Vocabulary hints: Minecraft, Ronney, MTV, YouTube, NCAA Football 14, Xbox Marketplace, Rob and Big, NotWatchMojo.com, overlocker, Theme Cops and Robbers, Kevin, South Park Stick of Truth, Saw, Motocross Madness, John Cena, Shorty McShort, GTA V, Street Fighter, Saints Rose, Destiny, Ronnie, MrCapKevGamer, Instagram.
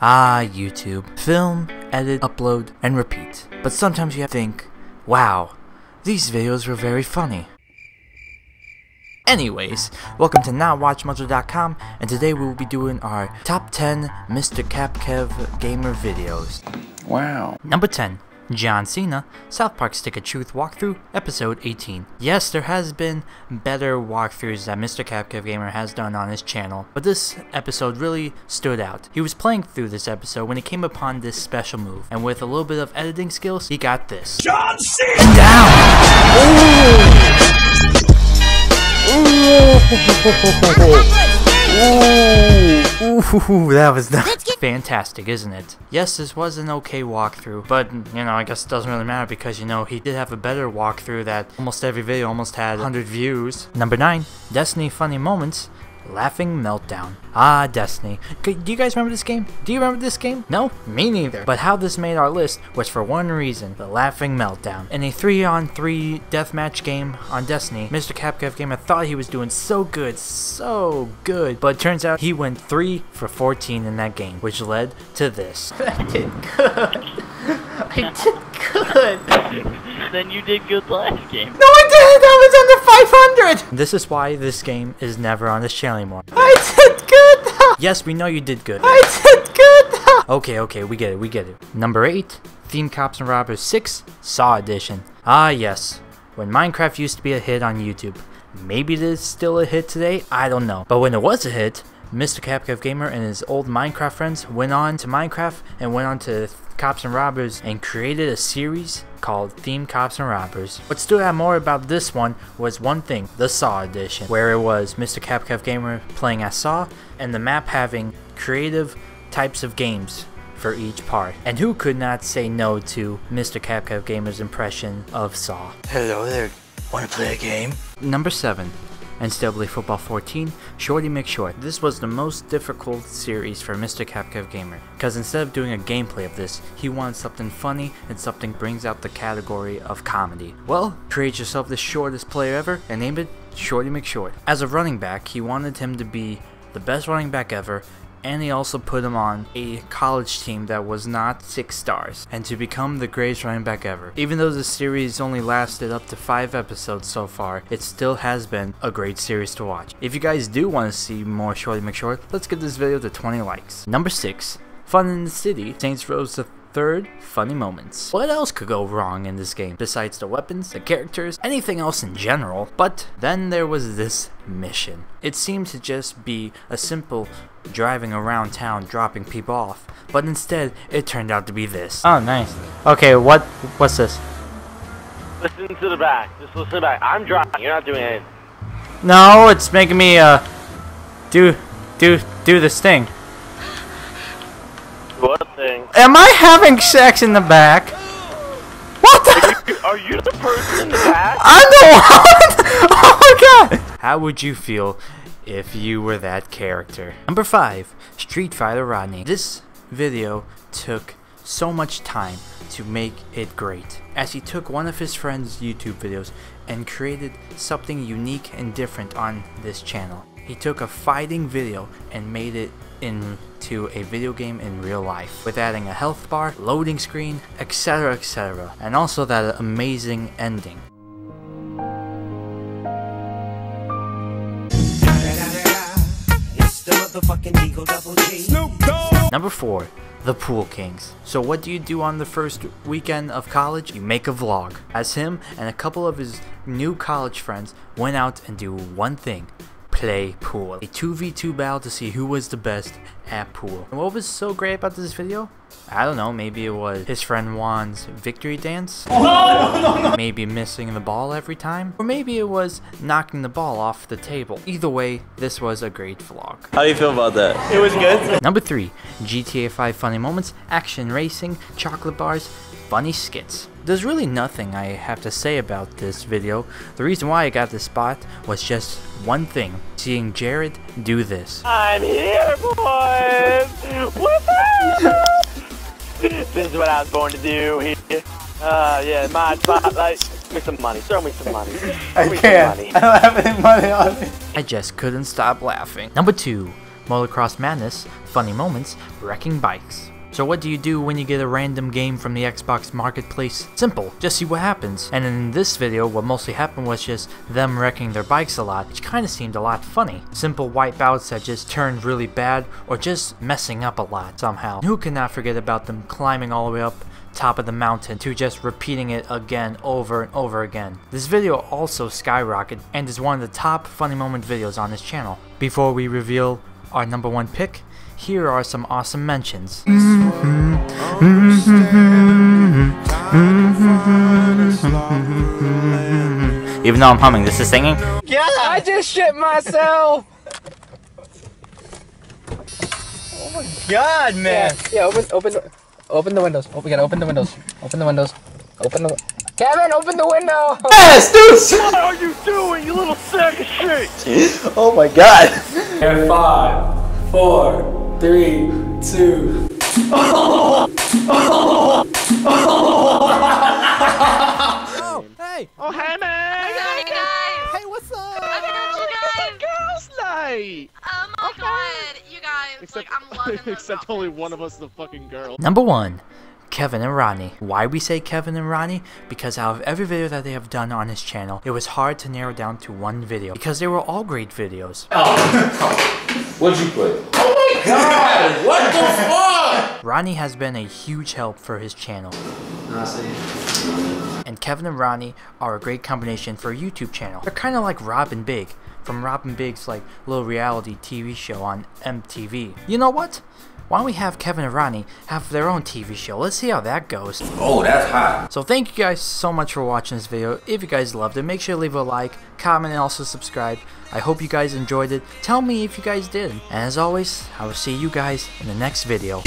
YouTube. Film, edit, upload, and repeat. But sometimes you think, wow, these videos were very funny. Anyways, welcome to NotWatchMojo.com, and today we will be doing our top 10 MrCapKevGamer videos. Wow. Number 10. John Cena, South Park Stick of Truth walkthrough, episode 18. Yes, there has been better walkthroughs that MrCapKevGamer has done on his channel, but this episode really stood out. He was playing through this episode when he came upon this special move, and with a little bit of editing skills, he got this. John Cena! Down! Ooh, that was nice. Fantastic, isn't it? Yes, this was an okay walkthrough, but, you know, I guess it doesn't really matter because, you know, he did have a better walkthrough that almost every video almost had 100 views. Number 9, Destiny Funny Moments, Laughing Meltdown. Ah, Destiny. Do you guys remember this game? Do you remember this game? No? Me neither. But how this made our list was for one reason, the Laughing Meltdown. In a 3-on-3 deathmatch game on Destiny, MrCapKevGamer thought he was doing so good, but it turns out he went 3 for 14 in that game, which led to this. I did good. I did good. Then you did good last game. No, I didn't! I was under 500! This is why this game is never on this channel anymore. I did good! Yes, we know you did good. I did good! Okay, we get it, Number 8, Theme Cops and Robbers 6, Saw Edition. Ah, yes. When Minecraft used to be a hit on YouTube. Maybe it is still a hit today, I don't know. But when it was a hit, MrCapKevGamer and his old Minecraft friends went on to Minecraft and went on to Cops and Robbers and created a series called Theme Cops and Robbers. What stood out more about this one was one thing, the Saw Edition, where it was MrCapKevGamer playing as Saw and the map having creative types of games for each part. And who could not say no to MrCapKevGamer's impression of Saw? Hello there, wanna play a game? Number 7. NCAA Football 14, Shorty McShort. This was the most difficult series for MrCapKevGamer, because instead of doing a gameplay of this, he wanted something funny and something brings out the category of comedy. Well, create yourself the shortest player ever and name it Shorty McShort. As a running back, he wanted him to be the best running back ever, and he also put him on a college team that was not 6 stars, and to become the greatest running back ever. Even though the series only lasted up to 5 episodes so far, it still has been a great series to watch. If you guys do want to see more Shorty McShort, let's give this video to 20 likes. Number 6, Fun in the City, Saints Rose the 3rd, Funny Moments. What else could go wrong in this game besides the weapons, the characters, anything else in general? But then there was this mission. It seemed to just be a simple driving around town dropping people off, but instead it turned out to be this. Oh, nice. Okay, what's this? Listen to the back. Just listen to the back. I'm driving. You're not doing anything. No, it's making me do this thing. What thing? Am I having sex in the back? What the? Are you the person in the back? I'm the one. Oh my god. How would you feel if you were that character? Number 5, Street Fighter Ronney. This video took so much time to make it great, as he took one of his friend's YouTube videos and created something unique and different on this channel. He took a fighting video and made it into a video game in real life, with adding a health bar, loading screen, etc, etc, and also that amazing ending. Number 4, The Pool Kings. So what do you do on the first weekend of college? You make a vlog, as him and a couple of his new college friends went out and do one thing. Play pool. A 2v2 battle to see who was the best at pool. And what was so great about this video? I don't know, maybe it was his friend Juan's victory dance? Oh, no. Maybe missing the ball every time? Or maybe it was knocking the ball off the table. Either way, this was a great vlog. How do you feel about that? It was good. Number 3, GTA V Funny Moments, Action Racing, Chocolate Bars, Funny Skits. There's really nothing I have to say about this video. The reason why I got this spot was just one thing. Seeing Jared do this. I'm here, boys! What's up? This is what I was born to do here. Yeah, my spotlight. Make some money. Throw me some money. I can't. I don't have any money on me. I just couldn't stop laughing. Number 2, Motocross Madness, Funny Moments, Wrecking Bikes. So what do you do when you get a random game from the Xbox Marketplace? Simple, just see what happens. And in this video, what mostly happened was just them wrecking their bikes a lot, which kinda seemed a lot funny. Simple wipeouts that just turned really bad, or just messing up a lot somehow. And who cannot forget about them climbing all the way up top of the mountain to just repeating it again over and over again. This video also skyrocketed and is one of the top funny moment videos on this channel. Before we reveal our number one pick, here are some awesome mentions. Even though I'm humming, this is singing? Yeah, I just shit myself! Oh my god, man! Yeah, open the windows. Oh, we gotta open the windows. Open the windows. Open the... Kevin, open the window! Yes, dude! What are you doing, you little sack of shit? Oh my god! And 5, 4, 3, 2... Oh! Oh! Oh! Hey! Oh, hey, man! Hey, guys! Hey, what's up? I got you guys! It's girls' night! Oh my god, you guys, except, like, I'm loving except only one of us is a fucking girl. Number one. Kevin and Ronnie. Why we say Kevin and Ronnie? Because out of every video that they have done on this channel, it was hard to narrow down to one video because they were all great videos. What'd you put? Oh my god! What the fuck? Ronnie has been a huge help for his channel. And Kevin and Ronnie are a great combination for a YouTube channel. They're kind of like Rob and Big from Rob and Big's like little reality TV show on MTV. You know what? Why don't we have Kevin and Ronnie have their own TV show? Let's see how that goes. Oh, that's hot. So thank you guys so much for watching this video. If you guys loved it, make sure to leave a like, comment, and also subscribe. I hope you guys enjoyed it. Tell me if you guys did. And as always, I will see you guys in the next video.